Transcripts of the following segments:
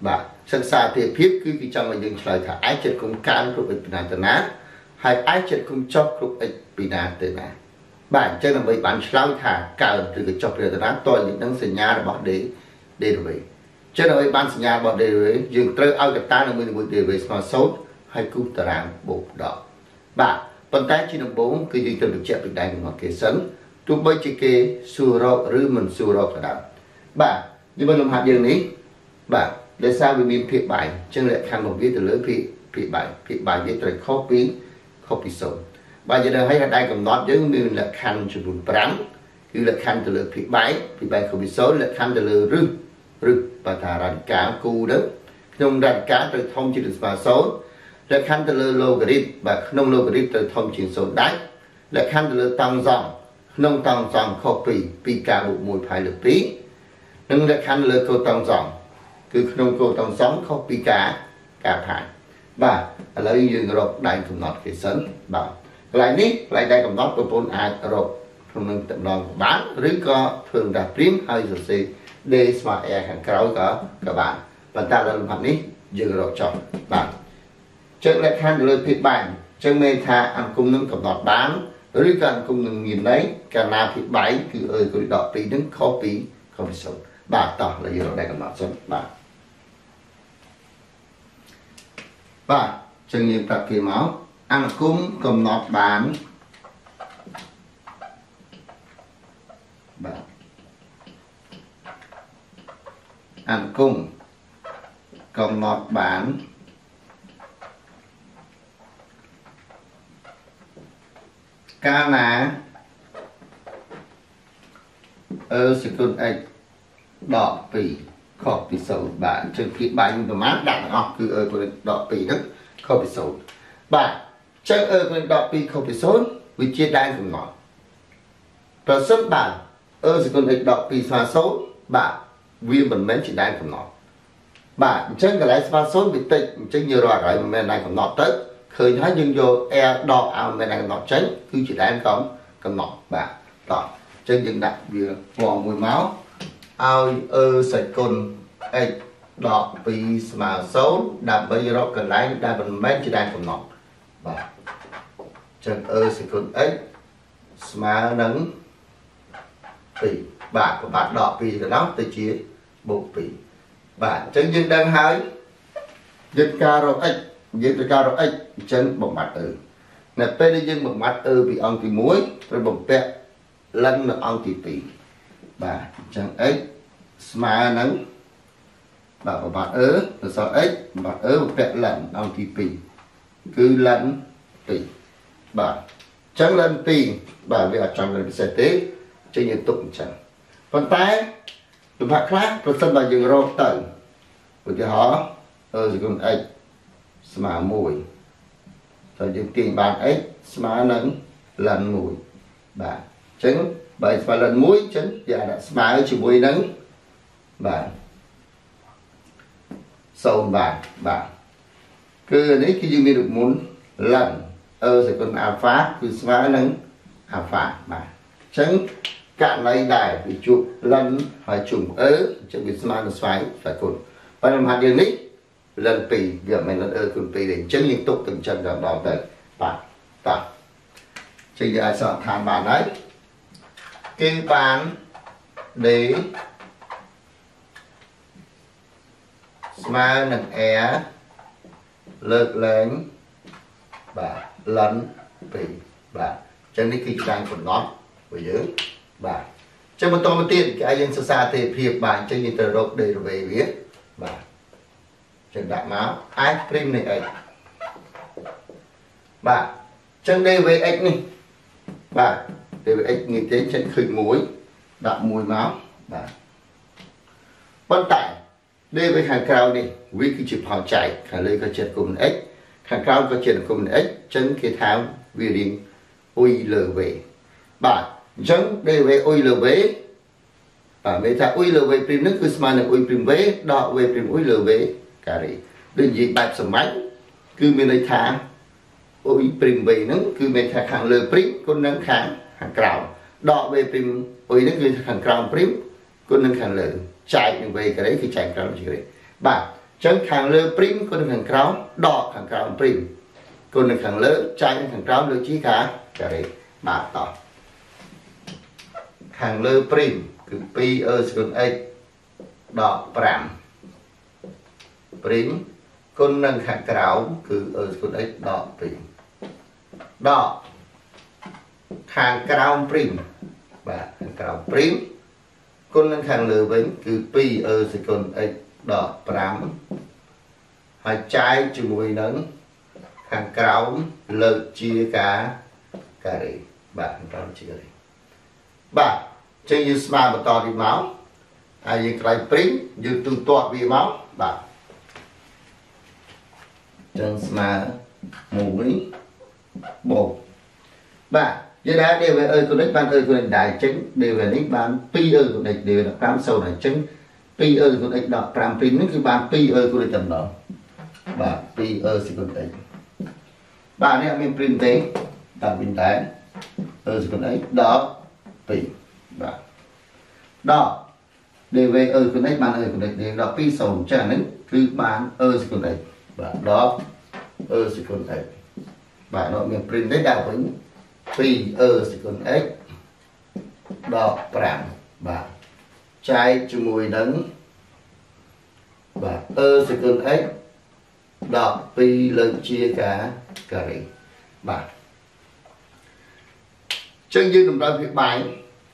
Và sân xa thì biết cứ cái trong những lời thả ái chết không can rụt ích bình tần á hay ái chết không chọc rụt ích bình tần á. Bạn chắc là mấy bạn slau thả cả từ cái chọc rụt tần á tôi những năng sinh nhà là bỏ đế rồi vậy. Chắc là mấy bạn sinh nhà bỏ đế rồi dừng trơ ao gặp ta là mình một đế về mà sốt hay cú tà ràng bột đỏ. Và bằng tay chỉ nằm bốn cứ dừng trơ được chạy bình đáy ngọt kế sấn chúng bây chỉ kê xù rộ rư mình xù rộ cả đám. Và nhưng mà lòng hạt dường này và để sao vì mình phê bài chân lại khăn một viết từ lưỡi phê bài viết từ copy số và giờ đây hay đang cầm nót với mình là khăn chụp bùn bám cứ là khăn từ lưỡi phê bài copy số là khăn từ lưỡi rư và thả rắn cá cù đó nông rắn cá từ thông chỉ được vào số là khăn từ lưỡi logarit và nông logarit từ thông chỉ số đáy là khăn từ lưỡi tăng dòng nông tăng dòng copy pi cả bộ mùi phải lưỡi tí nâng là khăn lưỡi cô tăng dòng cứ nông cô tăng sống không bị cả phải và lấy dương rộp đánh cùng nọt cái sấn bảo lại ní lại đây cùng nọt của bốn ai rộp không nên tận lòng bán rưới có thường đặt phím hay rồi gì để mà hàng kéo có các bạn và ta đã làm ní dương rộp chọn bạn trước lại khăn lời thịt bánh trước mê tha ăn cùng nâng cùng nọt bán rưới cần cùng nâng nhìn đấy cả là thịt bánh cứ ơi cứ đọc tí đứng copy không sống bà tỏ là dương rộp đánh cùng nọt sân bạn. Và chân nhiệm tập kỳ máu ăn cúng cầm nọt bán ăn cúng cầm nọt bán ca ná ơ sự côn ếch đỏ pỉ copy số bạn trên cái bài của mát đạn học cứ ở của đọc pì đó copy số bạn chơi ở của đọc pì copy số vì chia đan cùng ngọn và xuất bản ở sự còn đọc pì xóa số bạn viên mình mến chỉ đan cùng ngọn bạn chơi cái lái xóa số bị tịnh chơi nhiều loại rồi mình đang còn ngọn tới khởi nói nhưng vô e đo ao mình đang ngọn tránh cứ chỉ đan cầm ngọn bạn đó chơi dừng đạn vừa vòng mùi máu ao ơ sạch côn ếch đọc vì mà xấu đạp bây giờ cần lái đạp bằng mét chứ đang còn ngọt và chân ơ sạch côn ếch mà nắng vì bạn của bạn đọc vì là lắm từ chia bộ vì bạn chân dân đang hái dân ca rô ếch dân ca rô ếch chân bọc mặt ư nè bê đi dân bọc mặt ư vì ông thì muối rồi bọc bẹ lân là ông thì tỉ bà chẳng x mà nắng bà của bạn ớ là sao x bạn ớ một vẹn lần ông thì pì cứ lẫn tì bà chẳng lẫn tì bà vì ở trong lần sẽ tế cho những tục chẳng còn tay tụi bạn khác tôi sân bà dừng rô tận của cái họ rồi còn x mà mùi rồi những tiền bạn x mà nắng lần mùi bà chẳng bởi và lần muối chấn và đã smile chỉ muối nắng và sâu và cứ đấy khi mình được muốn lần sẽ còn alpha cứ smile nắng alpha mà chấn cạn lấy đài bị chụp lần phải chủng chẳng bị smile xoáy phải cột và làm hạt điện ấy lần pì giờ mình lần cùng pì để chấn liên tục từng chân đòn đòn tới và ta chỉ là sợ than bà đấy cái bán để mà nặng é lực lớn và lấn vì và chân đi kinh doanh của nó với dưới và chân một tôm tiền cái ai dân xa xa thì hiệp bản chân nhìn tờ rộng để về viết và chân đạm máu ai prim này ấy và chân đây với anh này và để anh nhìn thấy chân khởi mũi đạp mùi máu và bên cạnh đây với hàng cao đi quý khi chụp họ chạy khả lây có chuyện cùng x hàng cao có chuyện cùng x chân cái tháo vì điện ui lờ về bà chân đây với ui lờ về và bây giờ ui lờ về prim nước cứ mà là ui prim về đọ về prim ui lờ về cả đấy đơn vị bạch sầm mánh cứ mình lấy thả ui prim về nó cứ mình thả hàng lờ prim con nắng hàng hàng cao đọ về prim ui nó cứ hàng cao prim con nắng hàng lờ chạy như vậy cái đấy thì chạy cao như vậy bà chân hàng lơ prim con hàng cao đọ hàng cao prim con hàng lơ chạy hàng cao lơ chí cả cái đấy bà tỏ hàng lơ prim cứ pi ở con x đọ pram prim con nâng hàng cao cứ ở con x đọ prim đọ hàng cao prim bà hàng cao prim con nâng hàng lửa bánh cứ pi ở dưới con x đỏ pram hai trái chùm mùi nắng hàng cáo lợi chia cá đấy bạn cao chia đấy bà chơi như sma mà to đi máu ai như cái print như từ to bị máu bà chân sma mũi bột bà vậy đã đều về ơi con đích ban ơi con đại trứng đều về đích ban pi ơi con đích đều là cám sâu đại trứng pi ơi con đích đọc pram pi những cái ban pi ơi con đích tầm đó và pi ơi sẽ con đích bạn này mình print thế đặt bình tán ơi con đích đó pi và đó đều về ơi con đích ban ơi con đích đều là pi sầu chả nến cứ ban ơi sẽ con đích và đó ơi sẽ con đích bạn nó mình print thế đào với pi ở dưới con x đo pram và trái chùm mùi đắng và ở dưới con x đo pi lần chia cả đấy và chân dưới đồng ra việc bài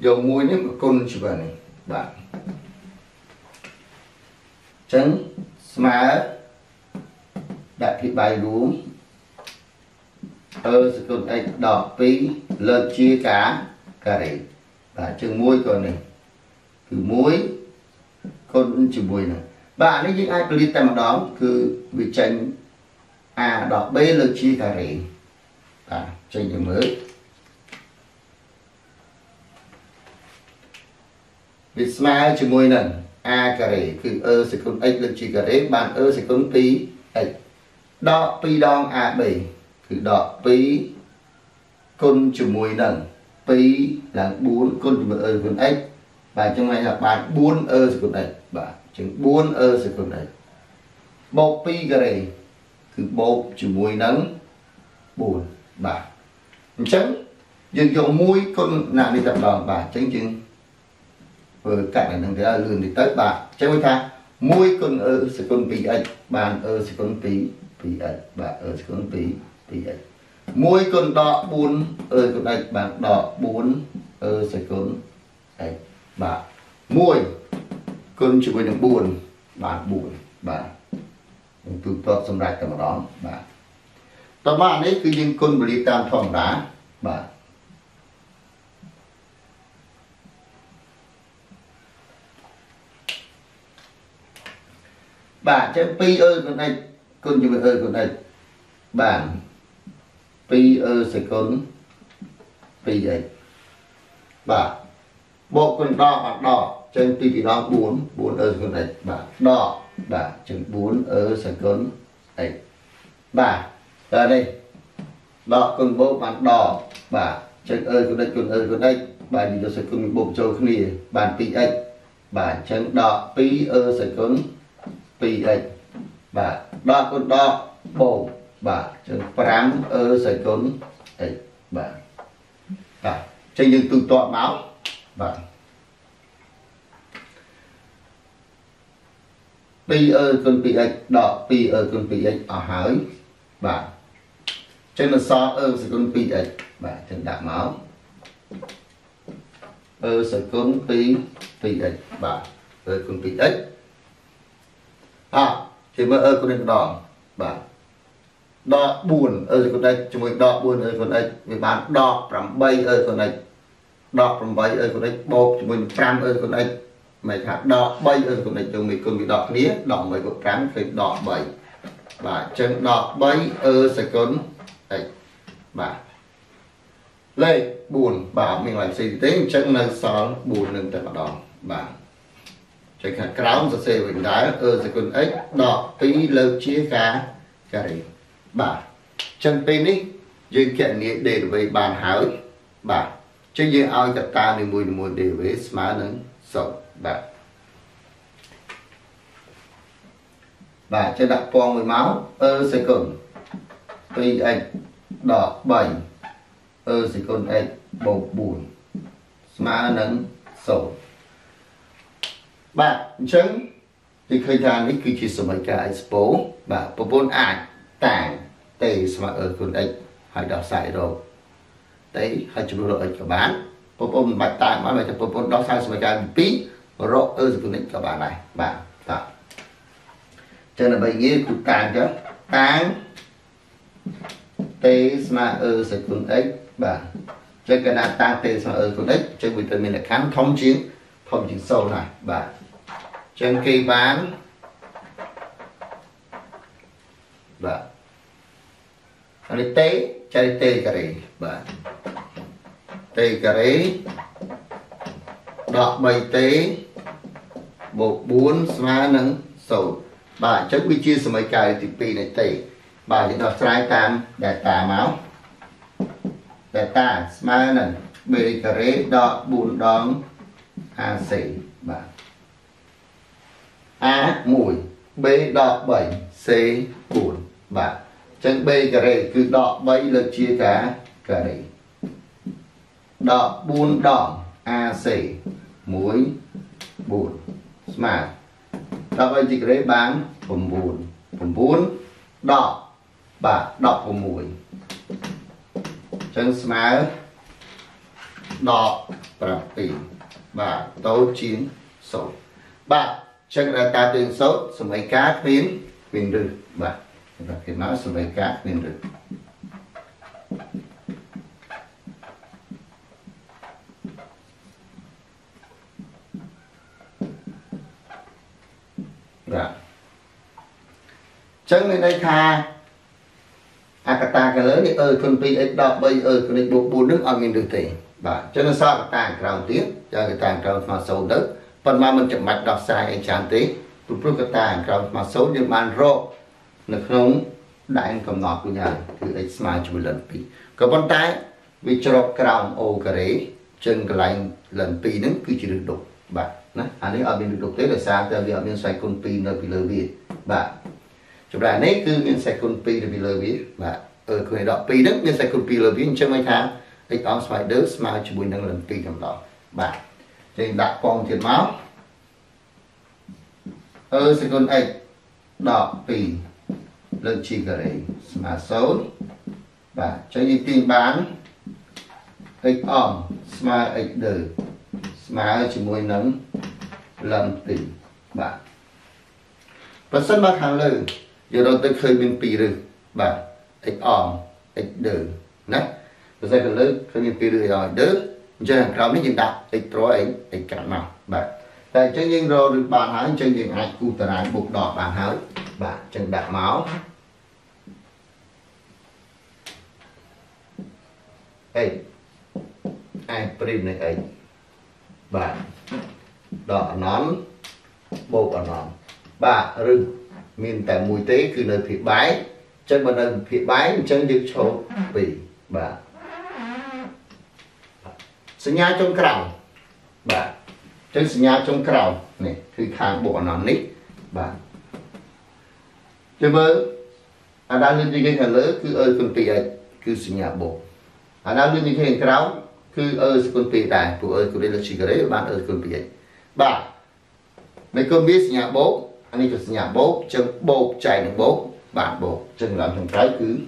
dòng mùi nếu mà con chỉ vào này và chân smart đại việc bài đúng ơ sự con x đỏ pi lợn chia cá đấy và chân muối còn này cứ muối con chữ muối này và nếu như ai clip tay mà đó cứ bị tranh a đỏ b lợn chia cá đấy và tranh điểm mới bị smile chữ muối này a cá đấy cứ ơ sự con x lợn chia cá đấy bạn ơ sự con pi x đỏ pi đong a bảy cứ đọ pi con chữ mùi đằng pi là 4 con chữ ơi con x và trong này là bạn 4 ơ con này và chừng 4 ơ con này bộ pi cái này cứ bộ chữ mùi đằng 4 và chấm dừng dòng mùi con nằm đi tập đoàn và chấm chừng vừa cạnh là thằng cái lươn thì tới bà chấm với ta mùi con ơ con pi x bạn ơ con pi x và ơ con pi mỗi con đỏ 4 ơi con đạch bạn đỏ 4 ơi sẽ con đạch bạn mỗi con chỉ quên được 4 bạn 4 bạn từ tọt xong rạch tầm đó bạn tầm bạn ấy cứ những con bởi lý tam phòng đá bạn bạn chẳng pi ơi con đạch con chỉ quên ơi con đạch bạn pi ơ sẽ con pi ấy bà bộ con đo bạn đo trên pi thì đo 4 ơ con này bà đo bà chừng 4 ơ sẽ con ấy bà ra đây đo con bộ bạn đo bà chân ơ con đây bà đi cho sẽ con bộ châu không đi bàn pi ấy bà chân đo pi ơ sẽ con pi ấy bà đo con đo bộ bà chân pram ơ sài cốn ấy bà trên những từ tọa máu bà pi ơ con pi ấy đỏ pi ơ con pi ấy ở hới bà trên là so ơ sài cốn pi ấy bà trên đạp máu ơ sài cốn pi ấy bà ơ con pi ấy thì mới ơ con đen đỏ bà đo buồn ơi con đây chúng mình đo buồn ơi con đây mình bán đo 8 bay ơi con đây đo 8 bay ơi con đây bộ chúng mình 5 ơi con đây mày hát đỏ bay ở cùng này chung mày cùng bị đỏ đĩa đỏ mày cũng cắn phải đỏ bảy và chân đỏ bay ở sài cốn đây bà lê buồn bảo mình làm gì thế chân là sòn buồn nên tại mặt đỏ bà chân hạt cáo sẽ xây vịnh đá ở sài cốn ấy đỏ tí lơ chia cá cà ri bà chân pin đi dưới kiện nghĩa để về bàn hỏi bà chứ dưới ao chặt ta thì mùi để về má nắng sầu bà cho đặt con mười máu ơ sài cồn tuy anh đỏ bảy ơ sài cồn anh bầu bùn má nắng sầu bà chứng thì khơi ra những cái chuyện sự mấy cái expo bà bốn ảnh tàng tề mà ở cồn anh hãy đào xài rồi đấy hãy chụp đồ cho bán popom bạch tai mà mày cho popom đào xài xong cái pí rồi ơ rồi định cho bạn này bạn ta cho nên bây giờ cũng càng chứ tán tê mà ơ sẽ cũng đấy bạn cho cái là tán tê mà ơ cũng đấy cho người ta mình là kháng thông chiến sâu này bạn trên cây bán bạn rồi tê chạy tê cà ri bà tê cà ri đọt bầy tê bột bún xóa nắng sầu bà chắc quy chia mấy cái thì pi này tê bà thì đọt trái tam để tà máu để tà xóa nắng bê cà ri đọt bún đón a xỉ bà a mùi b đọt bầy c bún bà chân B cà rê cứ đọ bấy lực chia cá cà rê đọ buôn đỏ a xỉ muối bùn mà ta bây chỉ rê bán bùn đọ bà đọ của muối chân smá đọ bà tỷ bà tấu chín sổ bà chân là ta tuyên sốt xong mấy cá miếng bình được bà và cái máu sẽ bay cát lên được rồi chân lên đây tha akata cái lớn thì thôn pi ấy đọc bây cái này bù nước ở mình được thì và cho nên sao cái tàng trào tiếng cho cái tàng trào mà sâu đất phần mà mình chậm mạch đọc sai anh chán tí tụt luôn cái tàng trào mà xấu như man rô nó không đại cầm nọ của nhà cứ smart lần pi có bàn tay vì cho crown ô cái chân cái lạnh lần pi nó cứ chỉ được đục bạn nó anh ấy ở bên được đục thế là sao tại vì ở bên xoay con pi nó bị lơ bị bạn chụp lại đấy cứ bên xoay con pi nó bị lơ bị bạn ở cái đó pi đấy bên xoay con pi lơ bị chân mấy tháng cái áo xoay đỡ smart chụp năng lần pi cầm đó bạn trên đặt con thiệt máu ơ sẽ con ấy đỏ pi lần chỉ cái này mà xấu và cho những tin bán ít ỏm mà ít đời mà chỉ môi nắng lần tình bạn và sân bạc hàng lời giờ đó tôi khơi bên pì rồi bạn ít ỏm ít đời nè và ra cần lớn khơi bên pì rồi đỡ cho hàng rau mới nhìn đặt ít rối ấy ít cả màu bạn tại cho những rau được bàn hái cho những hạt cụ tờ rán buộc đỏ bàn hái bạn chân đặt máu ấy ai prim này ấy bạn đỏ nón bột đỏ nón bà rừng miền tại mùi tế cứ nơi phía bái chân bên đường phía bái chân dứt số bị bà sinh nhai trong cào bà chân sinh nhai trong cào này khi khang bộ nón nít bà chứ mới anh đang lên trên cái lớn cứ ơi con tì ấy cứ sinh nhà bộ anh đang lên trên cái kéo cứ ơi con tì này của ơi của đây là chỉ cái đấy bạn ơi con tì ấy bà mấy con biết nhà bố anh ấy cho nhà bố chân bố chạy bố bạn bố chân làm thằng cái cứ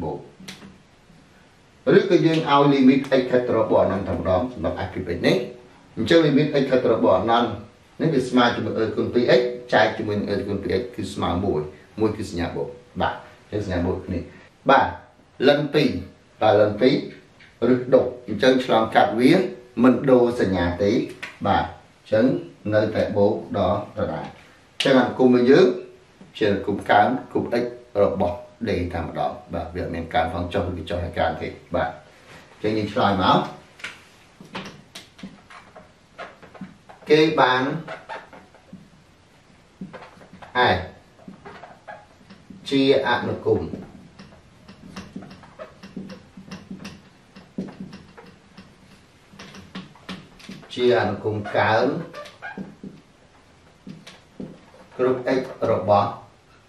bố rồi cái riêng ao limit ấy thật là bỏ nằm thằng đó nó ai kịp đấy chứ limit ấy thật là bỏ nằm nên cái smart của ơi con tì ấy chạy cho mình ơi con tì ấy cứ smart mũi mùi cứ nhà bộ bà cái nhà bộ này bà lần tì bà lần tì rực đục chân làm cạp vía mình đồ sân nhà tí bà chân nơi trẻ bố đó rồi này chắc là cùng với dưới chỉ là cùng cán cùng ích rồi bỏ để thằng đó và việc mình cán phòng trong cái trò hay cán thì bạn cho nhìn xoài máu cái bán ai chia ăn được cùng chia ăn cùng cán group X robot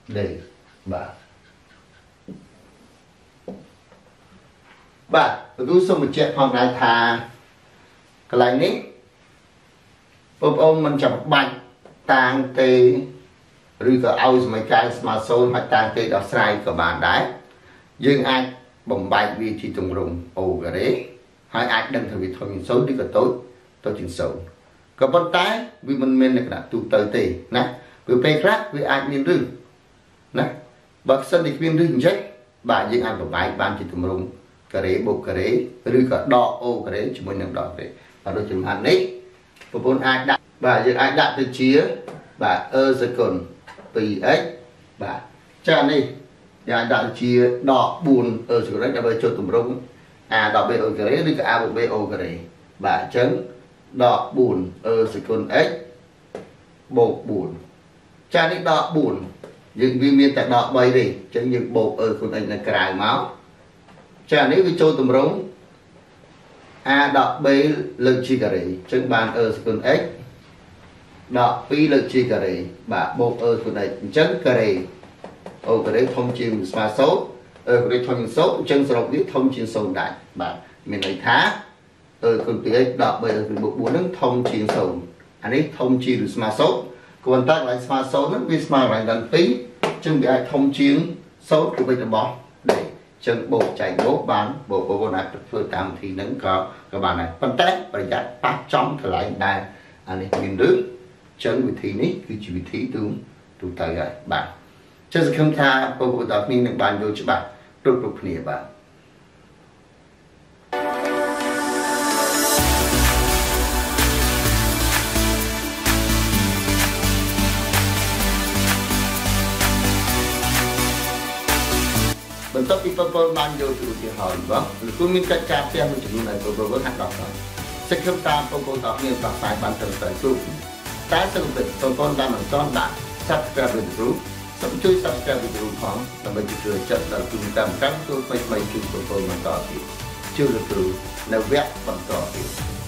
để bạn tôi xong một chuyện phòng này thà cái này ní ông mình chọc bạch tàng tê rồi có ao mấy cái smartphone hay tàng tê đọc sai của bạn đấy nhưng anh bồng bạch vì chỉ trùng rùng ồ cái đấy hai anh đang thử thôi mình xấu đi cả tối tôi chuyện xấu có bắt tay vì mình men là tụ tới tê nè vì bê rác vì anh miền rừng nè bậc sân địch miền rừng chết bà nhưng anh bồng bạch bạn chỉ trùng rùng cái đấy bột cái đấy rồi có đỏ ô cái đấy chỉ muốn nhận đỏ đấy và đôi chúng anh đấy bốn ai đặt và giờ ai đặt từ chia và ơ giờ còn tùy ấy và cha đi ai đặt chia đỏ buồn ở chỗ đấy đã về cho tụm rung à đỏ bê ô cái đấy đi cả a bộ bê ô cái đấy và trứng đỏ buồn ơ giờ còn ấy bộ buồn cha đi đỏ buồn những viên miên tại đỏ bay đi trứng những bộ ở con anh là cài máu cha đi với cho tụm rung a đọc bê lực chi cà rỉ chứng bàn ơ xuân ếch đọc bê lực chi cà rỉ bà bộ ơ xuân ếch chứng cà rỉ ô cà rỉ thông chìm xa số ơ cà rỉ thông chìm số chứng xa rộng viết thông chìm sâu đại bà mình lấy thá ơ xuân tùy ếch đọc bê lực bộ bốn nâng thông chìm sâu anh ấy thông chìm xa số còn tác lại xa số nâng viết xa ràng gần phí chứng bị ai thông chìm số của mình bỏ để chân bộ chạy bố bán bộ vô nạc phương tam thì nâng có các bạn này phân tách và giá bác trong thì lại đài anh ấy mình đứng chân vị thí ní cứ chỉ vị thí tướng tụ tài gái bạn chân sẽ không tha bộ đọc mình được bàn vô cho bạn rốt rốt nỉa bạn tóc đi purple mang vô từ thì hỏi vâng cứ miếng cắt cà phê mình chụp lại purple với hạt đỏ rồi sẽ không ta purple đỏ miếng đỏ phải bản thân phải chụp ta sử dụng purple đa mảnh son đã subscribe với group sắm chui subscribe với group phòng làm bên dưới chợ là trung tâm các tôi phải mấy chụp purple mảnh đỏ thì chưa được group là vẽ mảnh đỏ thì